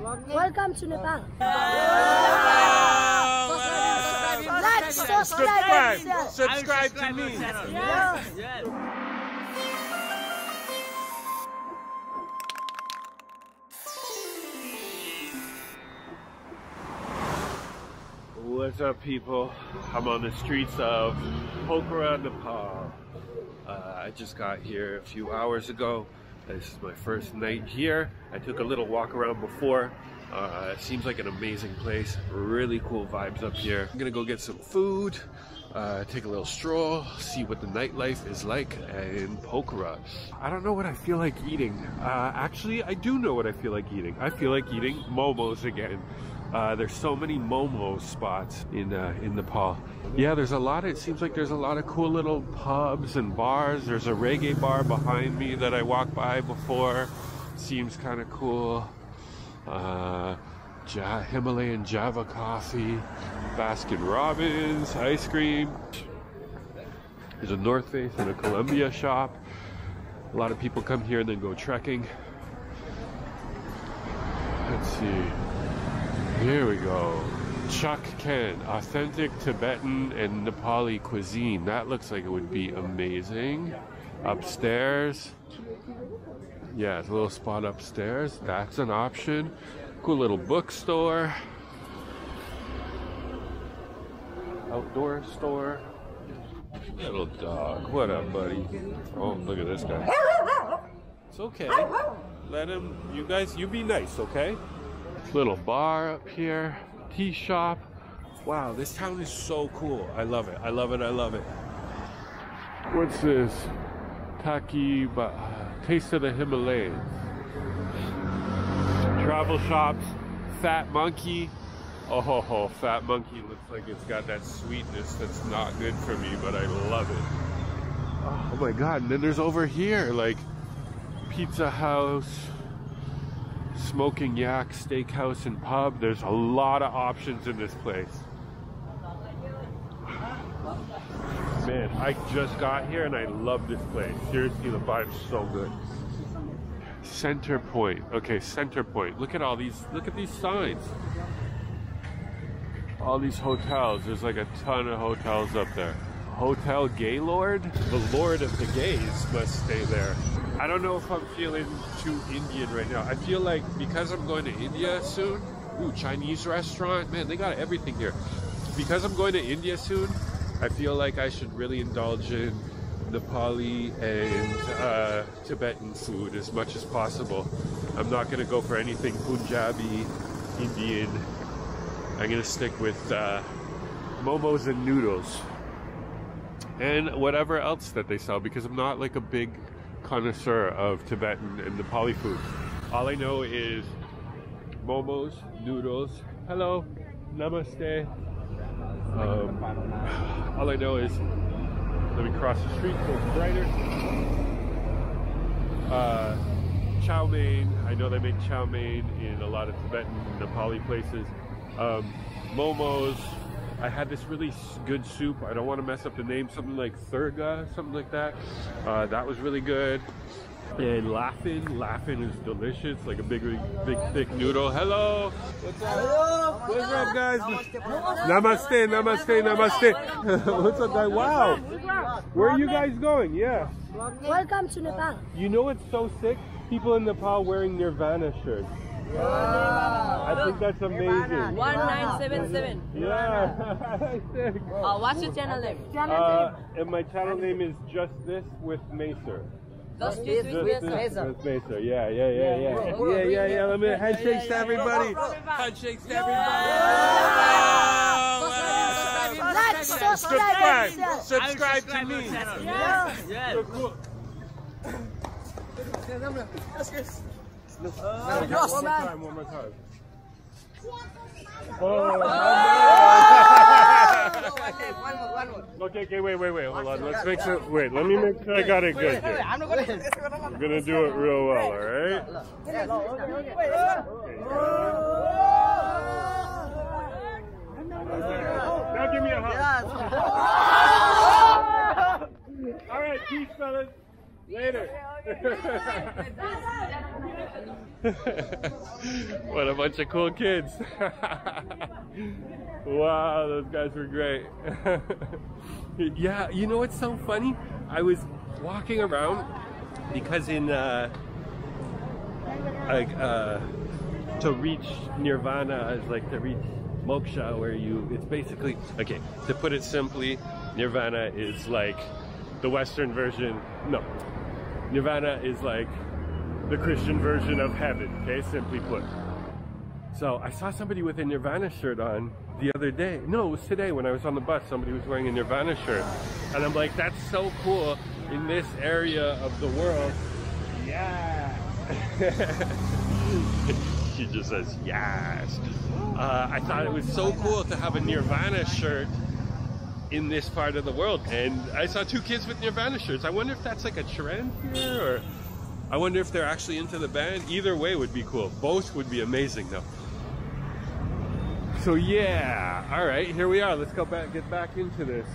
Welcome to Nepal. Like, subscribe to me. Yeah. Yeah. What's up, people? I'm on the streets of Pokhara, Nepal. I just got here a few hours ago. This is my first night here. I took a little walk around before. It seems like an amazing place. Really cool vibes up here. I'm gonna go get some food, take a little stroll, see what the nightlife is like in Pokhara. I don't know what I feel like eating. Actually, I do know what I feel like eating. I feel like eating momos again. There's so many momo spots in Nepal. Yeah, there's a lot. It seems like there's a lot of cool little pubs and bars. There's a reggae bar behind me that I walked by before. Seems kind of cool. Himalayan Java coffee, Baskin Robbins, ice cream. There's a North Face and a Columbia shop. A lot of people come here and then go trekking. Let's see. Here we go. Chuck Ken, authentic Tibetan and Nepali cuisine. That looks like it would be amazing. Upstairs. Yeah, it's a little spot upstairs. That's an option. Cool little bookstore. Outdoor store. Little dog. What up, buddy? Oh, look at this guy. It's okay. Let him, you guys, you be nice, okay? Little bar up here, tea shop. Wow, this town is so cool. I love it, I love it, I love it. What's this? Taki Ba, taste of the Himalayas. Travel shops, Fat Monkey. Oh, Fat Monkey looks like it's got that sweetness that's not good for me, but I love it. Oh my God, and then there's over here, like Pizza House, Smoking Yak, steakhouse and pub. There's a lot of options in this place. Man, I just got here and I love this place. Seriously, the vibe's so good. Center Point. Okay, Center Point. Look at all these. Look at these signs. All these hotels. There's like a ton of hotels up there. Hotel Gaylord. The Lord of the Gays must stay there. I don't know if I'm feeling too Indian right now. I feel like because I'm going to India soon, ooh, Chinese restaurant, man, they got everything here. Because I'm going to India soon, I feel like I should really indulge in Nepali and Tibetan food as much as possible. I'm not gonna go for anything Punjabi, Indian. I'm gonna stick with momos and noodles and whatever else that they sell, because I'm not like a big connoisseur of Tibetan and Nepali food. All I know is momos, noodles, hello, namaste. All I know is, let me cross the street so it's brighter. Chow mein, I know they make chow mein in a lot of Tibetan and Nepali places. Momos, I had this really good soup. I don't want to mess up the name. Something like Thurga, something like that. That was really good. And Laughing is delicious. Like a big, thick noodle. Hello. What's up? Hello. What's up, guys? Namaste, namaste, namaste. Namaste. What's up, guys? Wow. Where are you guys going? Yeah. Welcome to Nepal. You know what's so sick? People in Nepal wearing Nirvana shirts. Wow. I think that's amazing. 1977. Yeah. Sick. What's your channel name? And my channel name is Just This with Maysr. Just This with Maysr. Yeah. Let me handshakes to everybody. Handshakes to everybody. Like, subscribe to me. Yeah. So cool. One more time. Oh. Okay, wait. Hold on. Let's fix it. Wait, let me make sure I got it good here. I'm gonna do it real well, alright? Now give me a hug. Alright, peace, fellas. Later. What a bunch of cool kids. Wow, those guys were great. Yeah, you know what's so funny? I was walking around because in to reach Nirvana is like to reach Moksha, where you, it's basically, okay, to put it simply, Nirvana is like the Western version, no, Nirvana is like the Christian version of heaven, okay, simply put. So I saw somebody with a Nirvana shirt on the other day. No, it was today when I was on the bus, somebody was wearing a Nirvana shirt. And I'm like, that's so cool in this area of the world. Yeah. She just says, yes. I thought it was so cool to have a Nirvana shirt in this part of the world. And I saw two kids with Nirvana shirts. I wonder if that's like a trend here, or I wonder if they're actually into the band. Either way would be cool. Both would be amazing though. So yeah, all right, here we are. Let's go back, get back into this.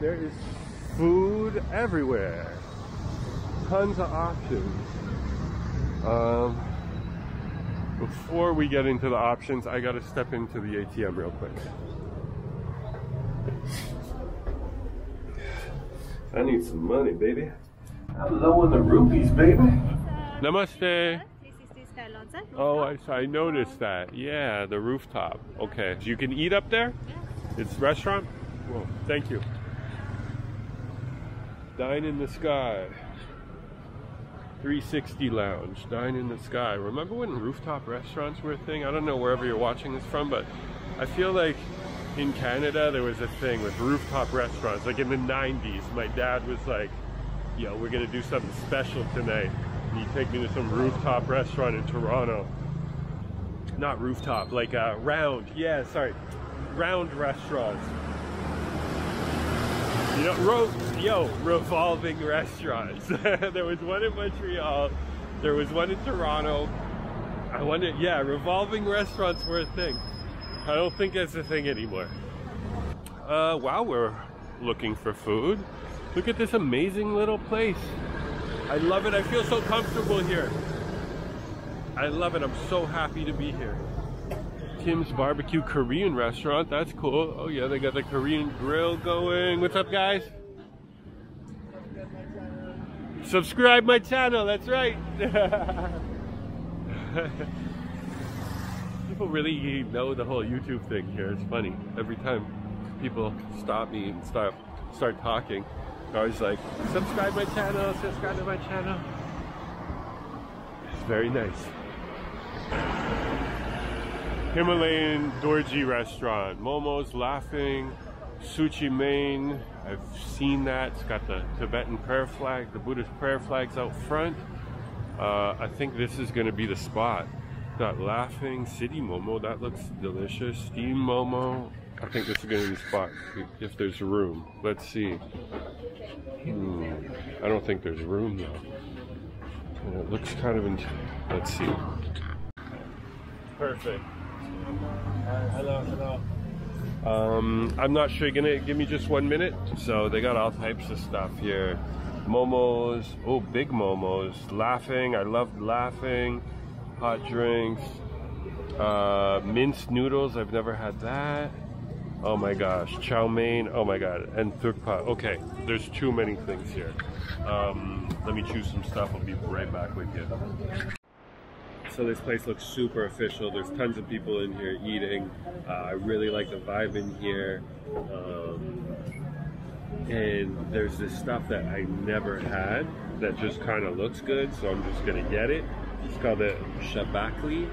There is food everywhere. Tons of options. Before we get into the options, I gotta step into the ATM real quick. I need some money, baby. I'm low on the rupees, baby. Namaste. Oh, I noticed that. Yeah, the rooftop. Okay. You can eat up there? Yeah. It's restaurant? Whoa, thank you. Dine in the Sky. 360 Lounge. Dine in the Sky. Remember when rooftop restaurants were a thing? I don't know wherever you're watching this from, but I feel like in Canada there was a thing with rooftop restaurants. Like in the 90s, my dad was like, yo, we're gonna do something special tonight. And you take me to some rooftop restaurant in Toronto. Not rooftop, like a round, yeah, sorry. Round restaurants. You know, revolving restaurants. There was one in Montreal, there was one in Toronto. I wonder, yeah, revolving restaurants were a thing. I don't think that's a thing anymore. While we're looking for food, look at this amazing little place. I love it. I feel so comfortable here. I love it. I'm so happy to be here. Kim's Barbecue Korean restaurant. That's cool. Oh yeah, they got the Korean grill going. What's up, guys? Subscribe my channel. That's right. People really know the whole YouTube thing here. It's funny. Every time people stop me and start talking, I was like, subscribe my channel, subscribe to my channel. It's very nice. Himalayan Dorji restaurant. Momo's Laughing, Suchi Main. I've seen that. It's got the Tibetan prayer flag, the Buddhist prayer flags out front. I think this is going to be the spot. Got Laughing City Momo. That looks delicious. Steam Momo. I think this is going to be the spot, if there's room. Let's see. I don't think there's room though. And it looks kind of, let's see. Perfect. Hello, hello. I'm not sure, you're going to give me just 1 minute? So they got all types of stuff here. Momos, oh, big momos. Laughing, I loved Laughing. Hot drinks. Minced noodles, I've never had that. Oh my gosh, chow mein, oh my god, and thukpa. Okay, there's too many things here. Let me choose some stuff, I'll be right back with you. So this place looks super official, there's tons of people in here eating. I really like the vibe in here. And there's this stuff that I never had that just kind of looks good, so I'm just gonna get it. It's called the shabakli.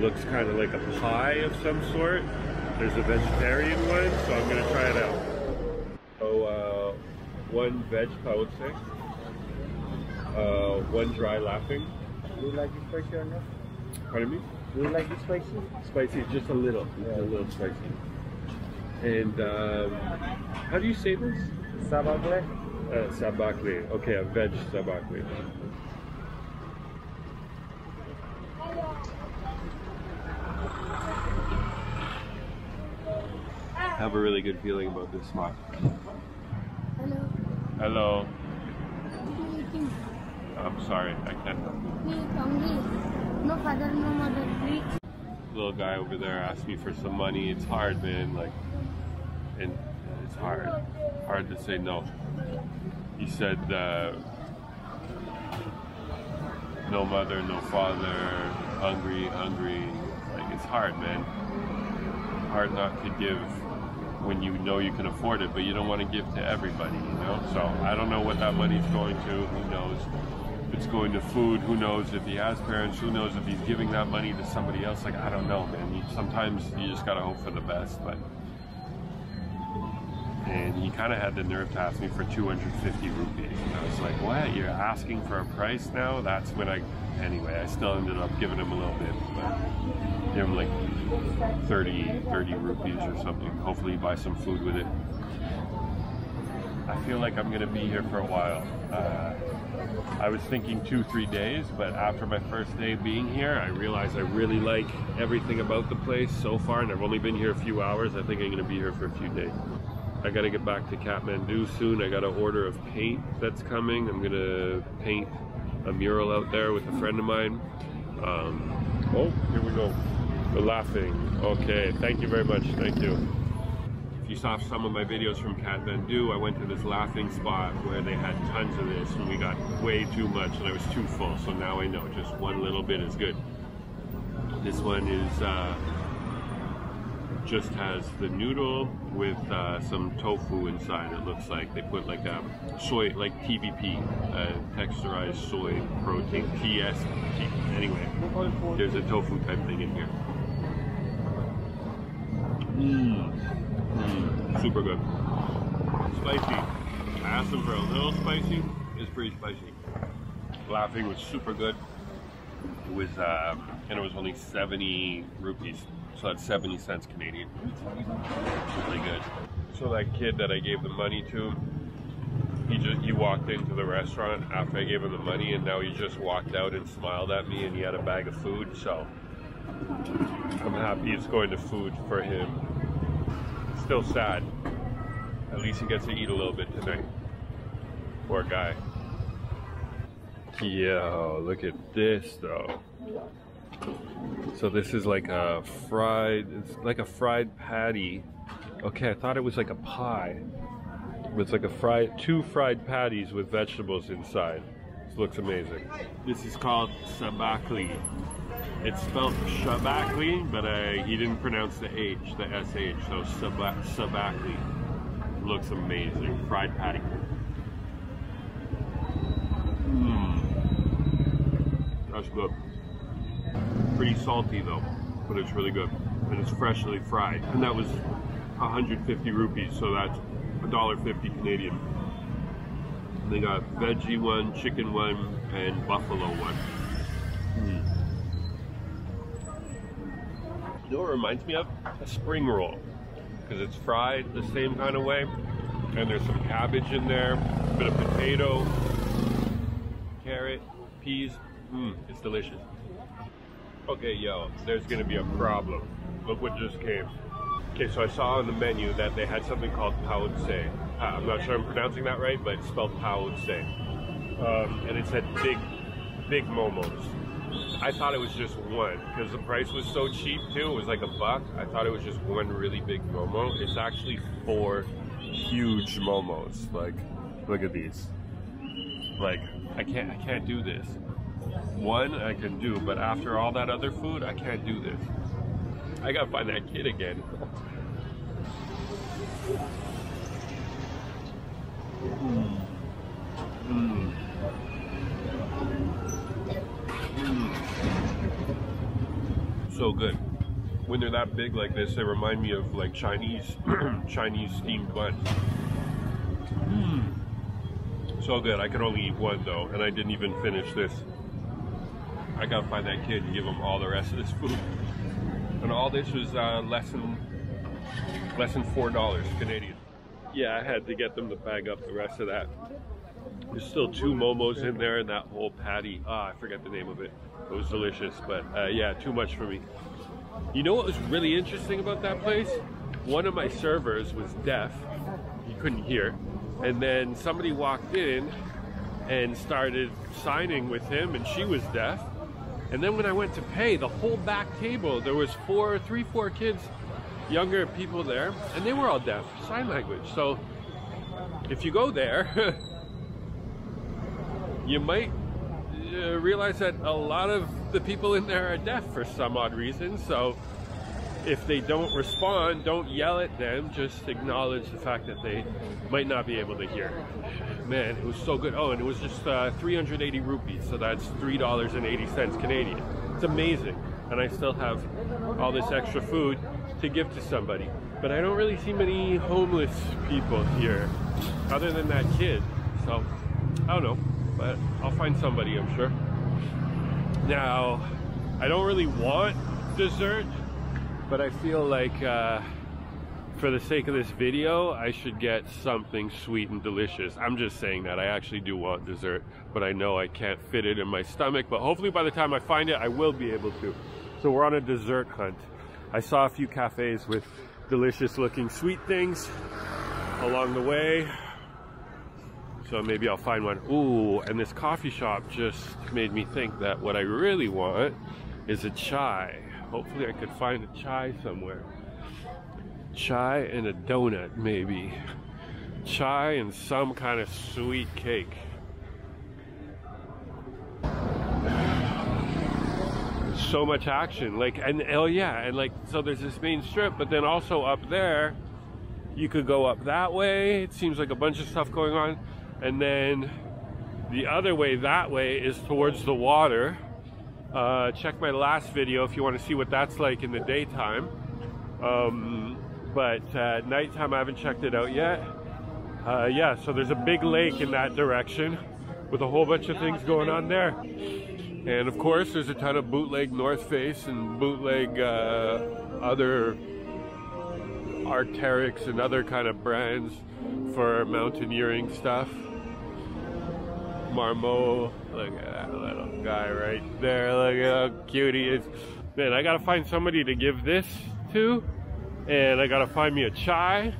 Looks kind of like a pie of some sort. There's a vegetarian one, so I'm gonna try it out. Oh, one veg pao six, one dry Laughing. Do you like it spicy or not? Pardon me? Do you like it spicy? Spicy, just a little, yeah. A little spicy. And how do you say this? Sabakli. Sabakli. Okay, a veg sabakli. I have a really good feeling about this spot. Hello. Hello. What are you eating? I'm sorry, I can't help you. No father, no mother. Little guy over there asked me for some money. It's hard, man. Like, and it's hard to say no. He said, no mother, no father, hungry. Like, it's hard, man. Hard not to give when you know you can afford it, but you don't want to give to everybody, you know? So I don't know what that money's going to, who knows. If it's going to food, who knows. If he has parents, who knows. If he's giving that money to somebody else, like, I don't know, man. Sometimes you just gotta hope for the best, but. And he kind of had the nerve to ask me for 250 rupees. And I was like, what? You're asking for a price now? That's when I still ended up giving him a little bit. But gave him like 30 rupees or something. Hopefully you buy some food with it. I feel like I'm going to be here for a while. I was thinking 2-3 days, but after my first day being here, I realized I really like everything about the place so far. And I've only been here a few hours. I think I'm going to be here for a few days. I gotta get back to Kathmandu soon. I got an order of paint that's coming. I'm gonna paint a mural out there with a friend of mine. Oh, here we go. We're laughing. Okay, thank you very much. Thank you. If you saw some of my videos from Kathmandu, I went to this laughing spot where they had tons of this and we got way too much and I was too full. So now I know just one little bit is good. This one is just has the noodle with some tofu inside. It looks like they put like a soy, like TVP, texturized soy protein, TSP. Anyway, there's a tofu type thing in here. Super good. Spicy. I asked them for a little spicy. It's pretty spicy. Laughing was super good. It was, and it was only 70 rupees. So that's 70 cents Canadian. Really good. So that kid that I gave the money to, he walked into the restaurant after I gave him the money, and now he just walked out and smiled at me, and he had a bag of food. So I'm happy it's going to food for him. Still sad. At least he gets to eat a little bit tonight. Poor guy. Yo, look at this though. So this is like a fried, it's like a fried patty. Okay, I thought it was like a pie. It's like a two fried patties with vegetables inside. This looks amazing. This is called sabakli. It's spelled shabakli, but he didn't pronounce the H, the SH, so sabakli. Looks amazing, fried patty. That's good. Pretty salty though, but it's really good. And it's freshly fried. And that was 150 rupees, so that's $1.50 Canadian. And they got veggie one, chicken one, and buffalo one. You know what it reminds me of? A spring roll. Because it's fried the same kind of way. And there's some cabbage in there, a bit of potato, carrot, peas. It's delicious. Okay, yo, there's gonna be a problem. Look what just came. Okay, so I saw on the menu that they had something called paotse. I'm not sure I'm pronouncing that right, but it's spelled paotse. And it said big momos. I thought it was just one, because the price was so cheap too, it was like $1. I thought it was just one really big momo. It's actually 4 huge momos. Like, look at these. Like, I can't do this. One I can do, but after all that other food, I can't do this. I gotta find that kid again. So good. When they're that big like this, they remind me of like Chinese steamed buns. So good. I could only eat one though, and I didn't even finish this. I gotta find that kid and give him all the rest of this food. And all this was less than $4 Canadian. Yeah, I had to get them to bag up the rest of that. There's still 2 momos in there and that whole patty. Ah, I forget the name of it. It was delicious, but yeah, too much for me. You know what was really interesting about that place? One of my servers was deaf. He couldn't hear. And then somebody walked in and started signing with him, and she was deaf. And then when I went to pay, the whole back table, there was three, four kids, younger people there, and they were all deaf, sign language. So if you go there, you might realize that a lot of the people in there are deaf for some odd reason. So if they don't respond, don't yell at them, just acknowledge the fact that they might not be able to hear. Man, it was so good. Oh, and it was just 380 rupees, so that's $3.80 Canadian. It's amazing. And I still have all this extra food to give to somebody. But I don't really see many homeless people here, other than that kid. So, I don't know, but I'll find somebody, I'm sure. Now, I don't really want dessert, but I feel like for the sake of this video, I should get something sweet and delicious. I'm just saying that. I actually do want dessert, but I know I can't fit it in my stomach, but hopefully by the time I find it, I will be able to. So we're on a dessert hunt. I saw a few cafes with delicious looking sweet things along the way. So maybe I'll find one. Ooh, and this coffee shop just made me think that what I really want is a chai. Hopefully I could find a chai somewhere. Chai and a donut, maybe. Chai and some kind of sweet cake. So much action, like, and oh yeah, and like, so there's this main strip, but then also up there, you could go up that way. It seems like a bunch of stuff going on. And then the other way, that way, is towards the water. Check my last video if you want to see what that's like in the daytime. But nighttime, I haven't checked it out yet. Yeah, so there's a big lake in that direction with a whole bunch of things going on there. And of course, there's a ton of bootleg North Face and bootleg other Arc'teryx and other kind of brands for mountaineering stuff. Marmot, look at that little guy right there. Look at how cute he is. Man, I gotta find somebody to give this to, and I gotta find me a chai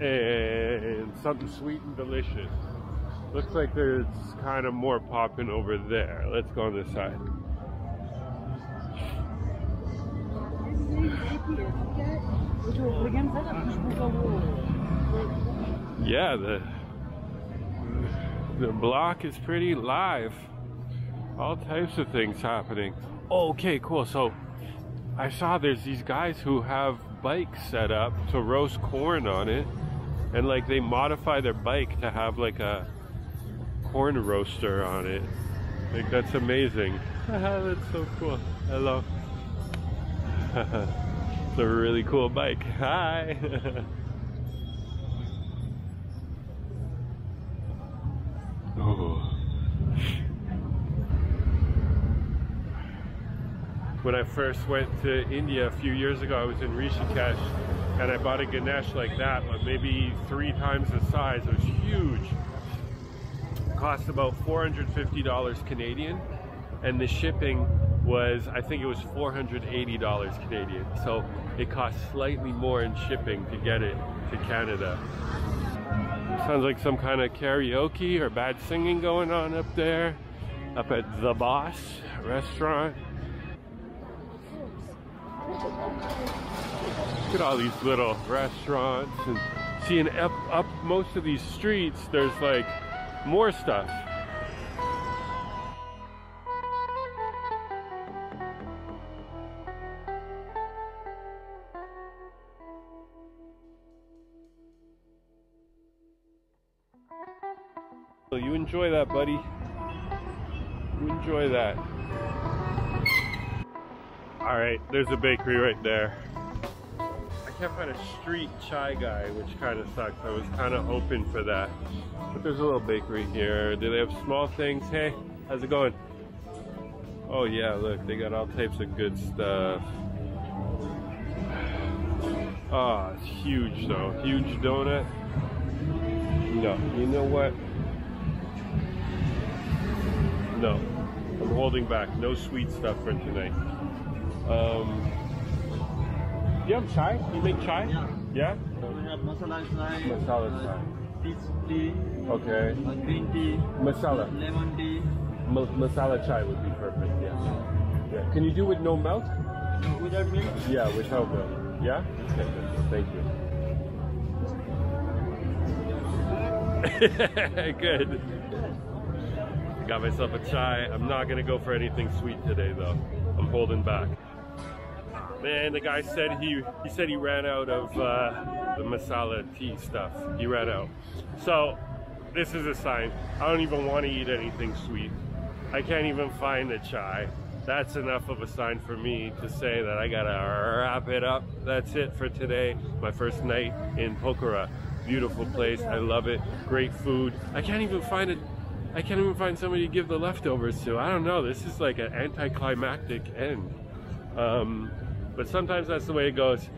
and something sweet and delicious. Looks like there's kind of more popping over there. Let's go on this side. Yeah, the block is pretty live. All types of things happening. Okay, cool. So I saw there's these guys who have bikes set up to roast corn on it, and like they modify their bike to have like a corn roaster on it. Like, that's amazing. That's so cool. Hello. It's a really cool bike. Hi. Oh. When I first went to India a few years ago, I was in Rishikesh and I bought a Ganesh like that, but maybe 3 times the size. It was huge. Cost about $450 Canadian, and the shipping was, I think it was $480 Canadian, so it cost slightly more in shipping to get it to Canada. Sounds like some kind of karaoke or bad singing going on up there, up at The Boss restaurant. Look at all these little restaurants, and seeing up most of these streets, there's like more stuff. You enjoy that, buddy. You enjoy that. All right, there's a bakery right there. I can't find a street chai guy, which kind of sucks. I was kind of hoping for that. But there's a little bakery here. Do they have small things? Hey, how's it going? Oh yeah, look, they got all types of good stuff. Ah, it's huge though. Huge donut. No, you know what? No, I'm holding back. No sweet stuff for tonight. Do you have chai? You make chai? Yeah. Yeah? Masala chai. tea. Okay. Green tea. Masala. Lemon tea. Masala chai would be perfect. Yeah. Yeah. Can you do with no milk? Without milk. Yeah, without milk. Yeah. Okay. Thank you. Good. I got myself a chai. I'm not gonna go for anything sweet today, though. I'm holding back. Man, the guy said he ran out of the masala tea stuff. He ran out. So this is a sign. I don't even want to eat anything sweet. I can't even find the chai. That's enough of a sign for me to say that I gotta wrap it up. That's it for today. My first night in Pokhara. Beautiful place. I love it. Great food. I can't even find it. I can't even find somebody to give the leftovers to. I don't know. This is like an anticlimactic end. But sometimes that's the way it goes.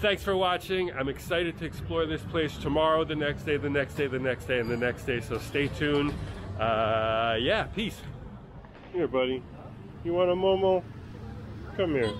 Thanks for watching. I'm excited to explore this place tomorrow, the next day, the next day, the next day, and the next day. So stay tuned. Yeah, peace. Here, buddy. You want a Momo? Come here.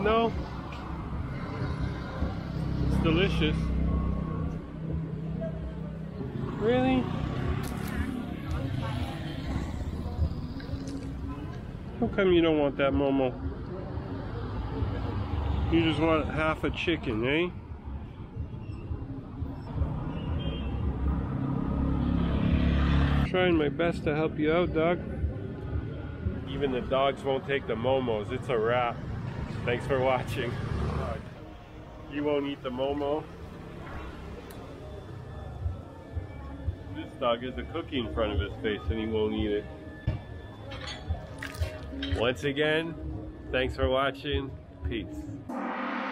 No? It's delicious. Really? How come you don't want that Momo? You just want half a chicken, eh? I'm trying my best to help you out, dog. Even the dogs won't take the Momos. It's a wrap. Thanks for watching. You won't eat the Momo. This dog has a cookie in front of his face and he won't eat it. Once again, thanks for watching. Peace.